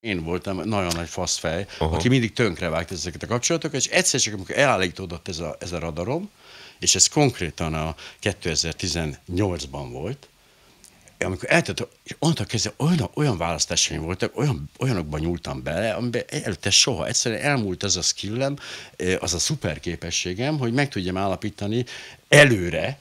Én voltam nagyon nagy faszfej, aki mindig tönkrevágt ezeket a kapcsolatokat, és egyszer csak, amikor elállítódott ez a radarom, és ez konkrétan a 2018-ban volt, amikor eltettem, és onnantól kezdve olyan választásaim voltak, olyanokban nyúltam bele, amiben előtte soha. Egyszerűen elmúlt az a skillem, az a szuperképességem, hogy meg tudjam állapítani előre,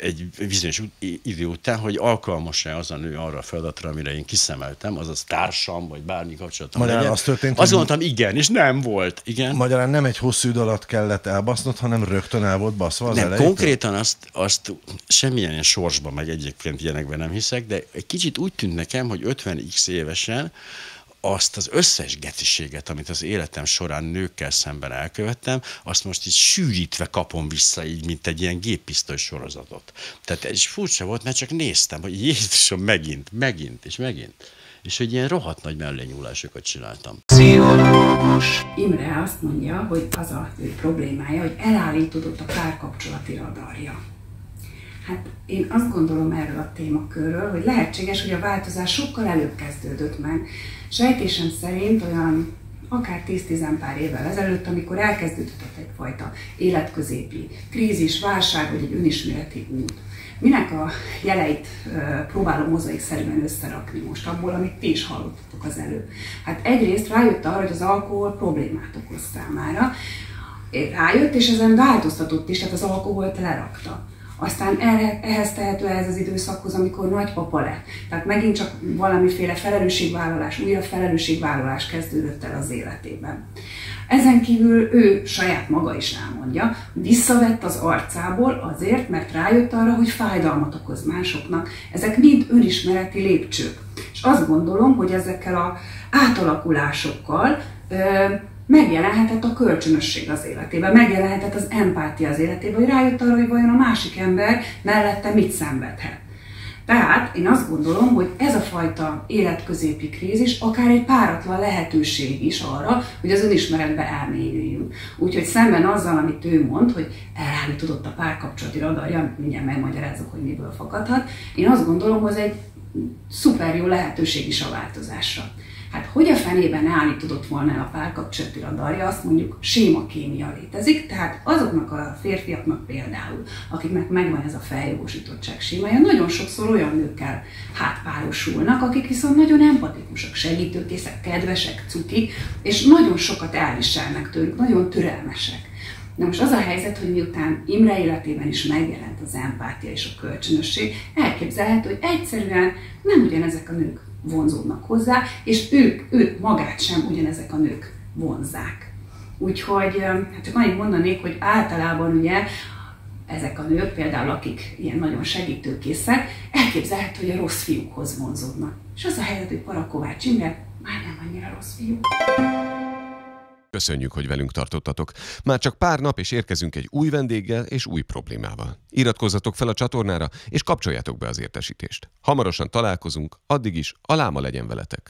egy bizonyos idő után, hogy alkalmas-e az a nő arra a feladatra, amire én kiszemeltem, azaz társam, vagy bármi kapcsolatom. Magyarán az történt, azt mondtam, igen, és nem volt. Igen. Magyarán nem egy hosszú idő alatt kellett elbasznod, hanem rögtön el volt baszva az nem, elejétől. Konkrétan azt semmilyen ilyen sorsba, meg egyébként ilyenekben nem hiszek, de egy kicsit úgy tűnt nekem, hogy 50x évesen azt az összes geciséget, amit az életem során nőkkel szemben elkövettem, azt most így sűrítve kapom vissza, így, mint egy ilyen géppisztoly sorozatot. Tehát ez is furcsa volt, mert csak néztem, hogy Jézusom, megint. És hogy ilyen rohadt nagy mellényúlásokat csináltam. Pszichológus Imre azt mondja, hogy az a problémája, hogy elállítódott a párkapcsolati radarja. Hát én azt gondolom erről a témakörről, hogy lehetséges, hogy a változás sokkal előbb kezdődött meg. Sejtésem szerint olyan akár 10-10 pár évvel ezelőtt, amikor elkezdődött egyfajta életközépi krízis, válság vagy egy önismereti út. Minek a jeleit próbálom mozaikszerűen összerakni most abból, amit ti is hallottatok az előbb? Hát egyrészt rájött arra, hogy az alkohol problémát okoz számára. Rájött, és ezen változtatott is, tehát az alkoholt lerakta. Aztán ehhez tehető ez az időszakhoz, amikor nagypapa lett. Tehát megint csak valamiféle felelősségvállalás, újra felelősségvállalás kezdődött el az életében. Ezen kívül ő saját maga is elmondja, visszavett az arcából azért, mert rájött arra, hogy fájdalmat okoz másoknak. Ezek mind önismereti lépcsők. És azt gondolom, hogy ezekkel az átalakulásokkal megjelenhetett a kölcsönösség az életében, megjelenhetett az empátia az életében, hogy rájött arra, hogy vajon a másik ember mellette mit szenvedhet. Tehát én azt gondolom, hogy ez a fajta életközépi krízis akár egy páratlan lehetőség is arra, hogy az önismeretbe elmélyüljünk. Úgyhogy szemben azzal, amit ő mond, hogy elállítódott a párkapcsolati radarja, mindjárt megmagyarázok, hogy miből fakadhat, én azt gondolom, hogy ez egy szuper jó lehetőség is a változásra. Hát hogy a fenében állítódott volna el a párkapcsolati radarja, azt mondjuk sémakémia létezik, tehát azoknak a férfiaknak például, akiknek megvan ez a feljogosítottság sémája, nagyon sokszor olyan nőkkel hátpárosulnak, akik viszont nagyon empatikusak, segítőkészek, kedvesek, cukik, és nagyon sokat elviselnek tőlük, nagyon türelmesek. Na most az a helyzet, hogy miután Imre életében is megjelent az empátia és a kölcsönösség, elképzelhető, hogy egyszerűen nem ugyanezek a nők vonzódnak hozzá, és őt magát sem ugyanezek a nők vonzzák. Úgyhogy hát csak annyit mondanék, hogy általában ugye ezek a nők, például akik ilyen nagyon segítőkészek, elképzelhető, hogy a rossz fiúkhoz vonzódnak. És az a helyzet, hogy Para-Kovács Imre már nem annyira rossz fiú. Köszönjük, hogy velünk tartottatok. Már csak pár nap, és érkezünk egy új vendéggel és új problémával. Iratkozzatok fel a csatornára, és kapcsoljátok be az értesítést. Hamarosan találkozunk, addig is a láma legyen veletek!